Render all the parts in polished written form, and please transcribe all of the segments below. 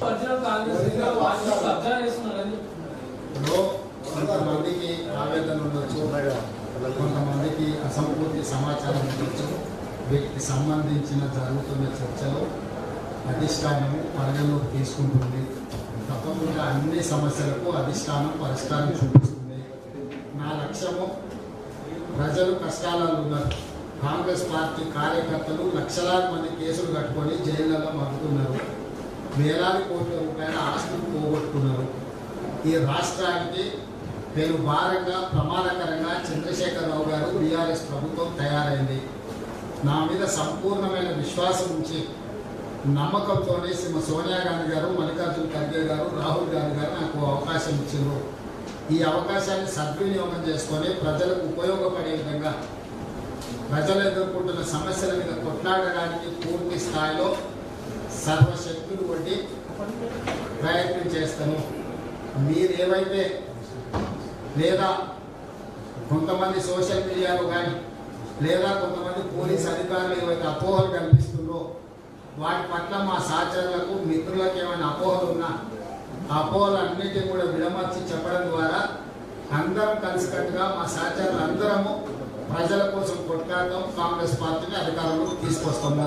కొంతమంది ఆవేదన ఉండొచ్చు, కొంతమందికి అసంపూర్తి సమాచారం ఉండొచ్చు. వీటికి సంబంధించిన జరుగుతున్న చర్చలో అధిష్టానం పరిగణలోకి తీసుకుంటుంది. తప్పకుండా అన్ని సమస్యలకు అధిష్టానం పరిష్కారం చూపిస్తుంది. నా లక్ష్యము, ప్రజలు కష్టాలలో ఉన్నారు. కాంగ్రెస్ పార్టీ కార్యకర్తలు లక్షలాది మంది కేసులు కట్టుకొని జైళ్లలో మగ్గుతున్నారు. వేలాది కోట్ల రూపాయల ఆస్తులు పోగొట్టుకున్నారు. ఈ రాష్ట్రానికి పేరు భారంగా ప్రమాదకరంగా చంద్రశేఖరరావు గారు బీఆర్ఎస్ ప్రభుత్వం తయారైంది. నా మీద సంపూర్ణమైన విశ్వాసం ఉంచి నమ్మకంతోనే శ్రీమతి సోనియా గాంధీ గారు, మల్లికార్జున ఖర్గే గారు, రాహుల్ గాంధీ గారు నాకు అవకాశం ఇచ్చారు. ఈ అవకాశాన్ని సద్వినియోగం చేసుకొని ప్రజలకు ఉపయోగపడే విధంగా ప్రజలు ఎదుర్కొంటున్న సమస్యల మీద కొట్లాడడానికి పూర్తి స్థాయిలో సర్వశక్తులు కొట్టి ప్రయత్నం చేస్తాను. మీరేవైతే లేదా కొంతమంది సోషల్ మీడియాలో కానీ లేదా కొంతమంది పోలీస్ అధికారులు ఏవైతే అపోహలు కనిపిస్తుందో వాటి పట్ల మా సహచరులకు, మిత్రులకు ఏమైనా అపోహలు ఉన్నా ఆ అపోహలన్నిటినీ కూడా విడమర్చి చెప్పడం ద్వారా అందరం కలిసికట్టుగా మా సహచరులు అందరము ప్రజల కోసం కొట్లాడటం, కాంగ్రెస్ పార్టీని అధికారంలోకి తీసుకొస్తాము.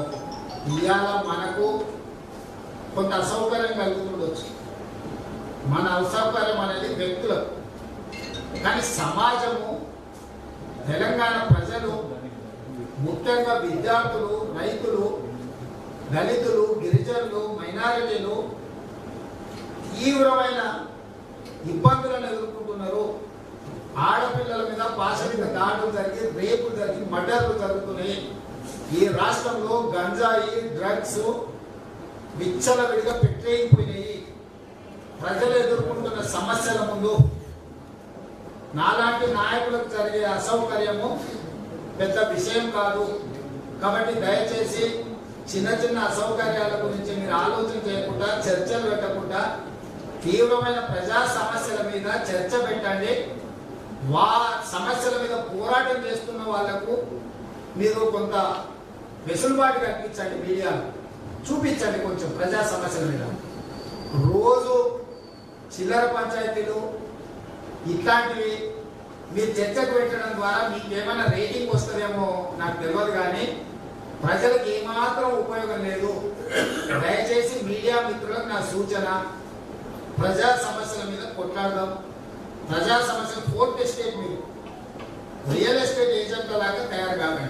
ఇవాళ మనకు కొంత అసౌకర్యం కలుగుతుండొచ్చు, మన అసౌకర్యం అనేది వ్యక్తులకు. కానీ సమాజము, తెలంగాణ ప్రజలు, ముఖ్యంగా విద్యార్థులు, రైతులు, దళితులు, గిరిజనులు, మైనారిటీలు తీవ్రమైన ఇబ్బందులను ఎదుర్కొంటున్నారు. ఆడపిల్లల మీద పాశవిక దాడులు జరిగి, రేపులు జరిగి, మర్డర్లు జరుగుతున్నాయి. ఈ రాష్ట్రంలో గంజాయి, డ్రగ్స్ విచ్చలవిడిగా పెట్టేయిపోయినాయి. ప్రజలు ఎదుర్కొంటున్న సమస్యల ముందు నాలాంటి నాయకులకు జరిగే అసౌకర్యము పెద్ద విషయం కాదు. కాబట్టి దయచేసి చిన్న చిన్న అసౌకర్యాల గురించి మీరు ఆలోచన చేయకుండా, చర్చలు పెట్టకుండా తీవ్రమైన ప్రజా సమస్యల మీద చర్చ పెట్టండి. సమస్యల మీద పోరాటం చేస్తున్న వాళ్లకు మీరు కొంత వెసులుబాటు కల్పించండి, మీడియాను చూపించండి కొంచెం ప్రజా సమస్యల మీద. రోజు చిల్లర పంచాయతీలు ఇట్లాంటివి మీరు చర్చకు పెట్టడం ద్వారా మీకు ఏమైనా రేటింగ్ వస్తుందేమో నాకు తెలియదు, కానీ ప్రజలకు ఏమాత్రం ఉపయోగం లేదు. దయచేసి మీడియా మిత్రులకు నా సూచన, ప్రజా సమస్యల మీద కొట్లాడదాం. ప్రజా సమస్యలు ఫోర్త్ ఎస్టేట్, మీరు రియల్ ఎస్టేట్ ఏజెంట్ల లాగా తయారు కావాలి.